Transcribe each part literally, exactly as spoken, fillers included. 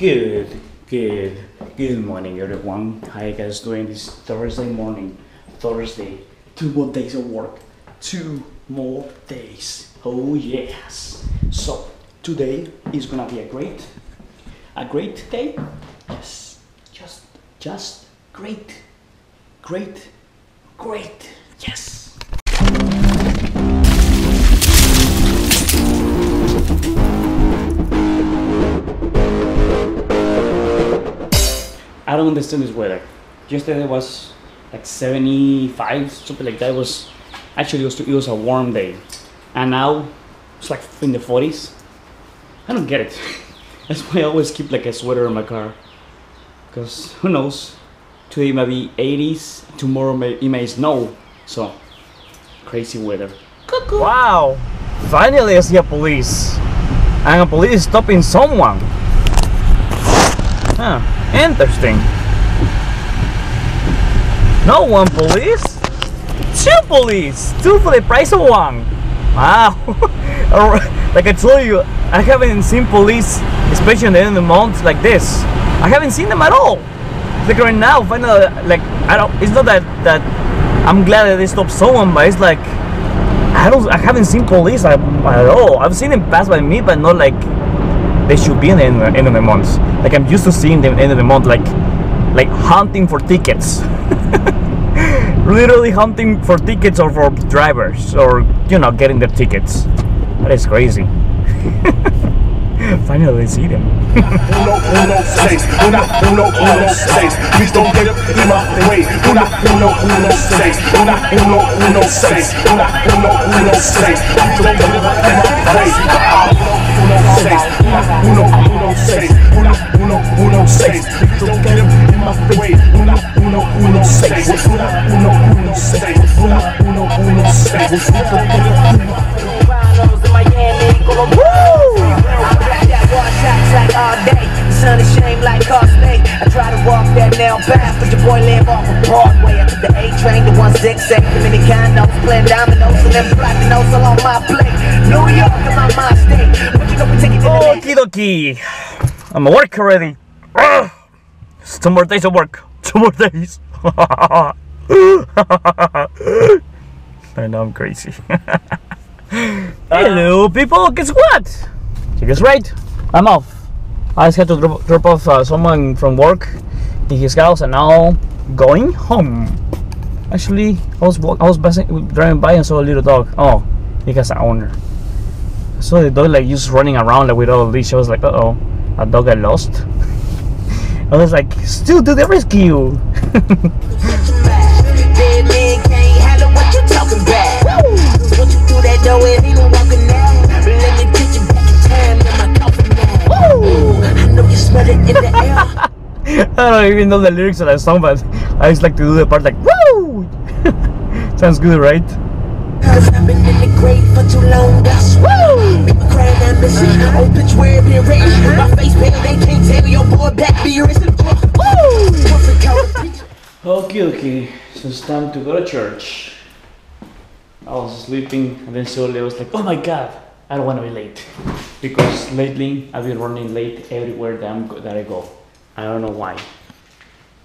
Good, good, good morning everyone. How you guys doing this Thursday morning? Thursday, two more days of work, two more days. Oh yes. So today is gonna be a great, a great day. Yes, just, just great, great, great. Yes. I don't understand this weather. Yesterday was like seventy-five, something like that. It was actually it was, it was a warm day, and now it's like in the forties. I don't get it. That's why I always keep like a sweater in my car, because who knows? Today might be eighties, tomorrow may, it may snow. So crazy weather. Cuckoo. Wow! Finally, I see a police, and a police stopping someone. Huh. Interesting. No one police, two police, two for the price of one. Wow. Like I told you, I haven't seen police, especially in the end of the month like this. I haven't seen them at all. Like right now, finally, like I don't. It's not that that I'm glad that they stopped someone, but it's like I don't. I haven't seen police at, at all. I've seen them pass by me, but not like they should be in the end of the month. Like I'm used to seeing them at the end of the month, like like hunting for tickets. Literally hunting for tickets or for drivers, or you know, getting their tickets. That is crazy. Finally see them. Uno, uno, seis. Una, uno, uno, seis. Please don't get in my way. Una, uno, uno, seis. Una, uno, uno, seis. Una, uno, uno, seis. Please don't get in my way. I try to walk that nail path, but your boy live off of Broadway. I took the A-train to one six eight, the Dominicanos, playing dominoes, and then platinos all on my plate. New York in my mind state, but you gonna be taking to the dokie. I'm at work already. It's two more days of work. Two more days. I know I'm crazy. Hello people, guess what? You guess right, I'm off. I just had to drop, drop off uh, someone from work in his house, and now going home. Actually, I was I was passing, driving by and saw a little dog. Oh, he has an owner. I saw the dog like just running around like with all of this. I was like, uh oh, a dog I lost. I was like, still do the rescue. I don't even know the lyrics that I sung, but I just like to do the part like woo. Sounds good, right? Cause I've been in the grave for too long. That's woo. People crying and missing. Old bitch wearing being raised. My face pale, they can't tell your boy back beer is in the woo. Okay, okay. So it's time to go to church. I was sleeping, and then slowly I was like, oh my god, I don't want to be late, because lately I've been running late everywhere that I'm that I go. I don't know why.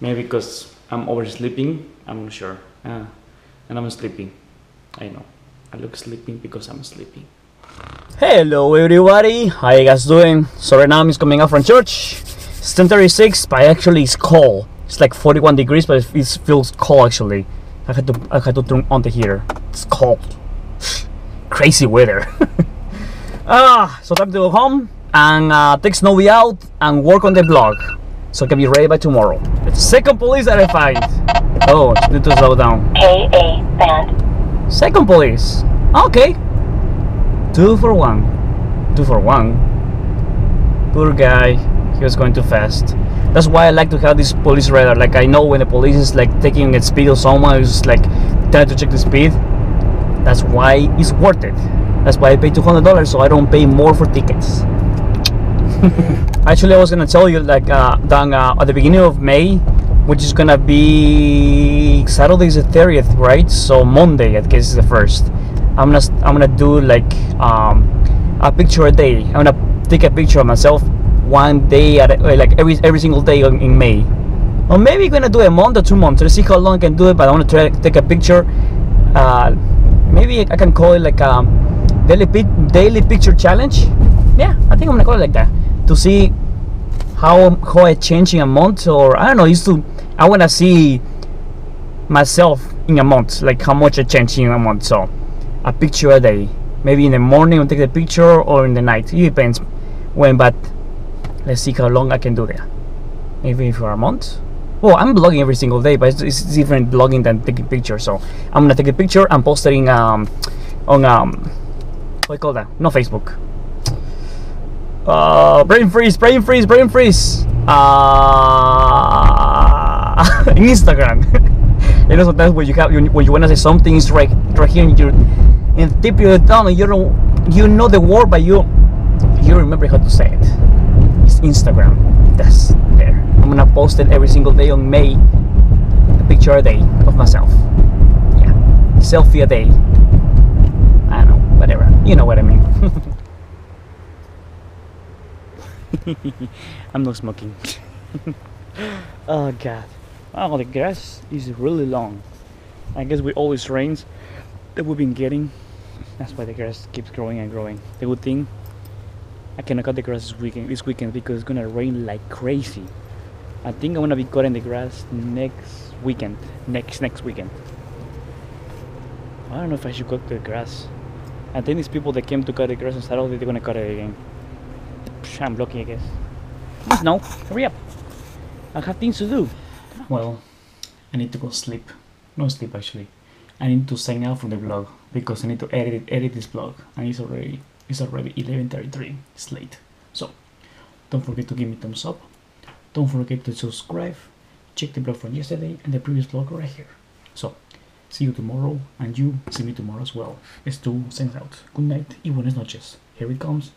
Maybe because I'm oversleeping. I'm not sure. Uh, and I'm sleeping. I know. I look sleeping because I'm sleeping. Hello everybody. How you guys doing? So right now I'm just coming out from church. It's ten thirty-six, but actually it's cold. It's like forty-one degrees, but it feels cold actually. I had to I had to turn on the heater. It's cold. Crazy weather. Ah, so time to go home and uh, take Snowy out and work on the vlog, so it can be ready by tomorrow. It's the second police that I find. Oh, need to slow down. A A band. Second police. Okay. Two for one. Two for one. Poor guy. He was going too fast. That's why I like to have this police radar. Like I know when the police is like taking a speed or someone is like trying to check the speed. That's why it's worth it. That's why I pay two hundred dollars, so I don't pay more for tickets. Actually, I was gonna tell you like uh, down uh, at the beginning of May, which is gonna be Saturday is the thirtieth, right? So Monday, I guess, is the first. I'm gonna I'm gonna do like um, a picture a day. I'm gonna take a picture of myself one day at a, like every every single day in May. Or maybe I'm gonna do a month or two months to see how long I can do it. But I want to try to take a picture. Uh, maybe I can call it like a daily daily picture challenge. Yeah, I think I'm gonna call it like that, to see how how I change in a month, or I don't know. Used to I wanna see myself in a month, like how much I change in a month. So a picture a day. Maybe in the morning I'll take the picture, or in the night. It depends when. But let's see how long I can do that. Maybe for a month. Well, I'm blogging every single day, but it's, it's different blogging than taking pictures. So I'm gonna take a picture and post it in, um, on um, what do you call that? No, Facebook. Uh, brain freeze, brain freeze, brain freeze. Uh, in Instagram. You know, sometimes when you have, when you wanna say something, it's right, right here in your, in the tip of your tongue. You don't, you know the word, but you, you remember how to say it. It's Instagram. That's there. I'm gonna post it every single day on May, a picture a day of myself. Yeah, selfie a day. I don't know, whatever. You know what I mean. I'm not smoking. Oh God! Oh, the grass is really long. I guess with all these rains that we've been getting, that's why the grass keeps growing and growing. The good thing, I cannot cut the grass this weekend, this weekend because it's gonna rain like crazy. I think I'm gonna be cutting the grass next weekend. Next next weekend. I don't know if I should cut the grass. I think these people that came to cut the grass on Saturday, they're gonna cut it again. I'm lucky, I guess. But no, hurry up. I have things to do. Well, I need to go sleep. No sleep actually. I need to sign out from the vlog because I need to edit edit this vlog, and it's already. It's already eleven thirty-three, it's late. So, don't forget to give me thumbs up. Don't forget to subscribe. Check the blog from yesterday and the previous blog right here. So, see you tomorrow, and you see me tomorrow as well. It's two cents out. Good night y buenas noches. Here it comes.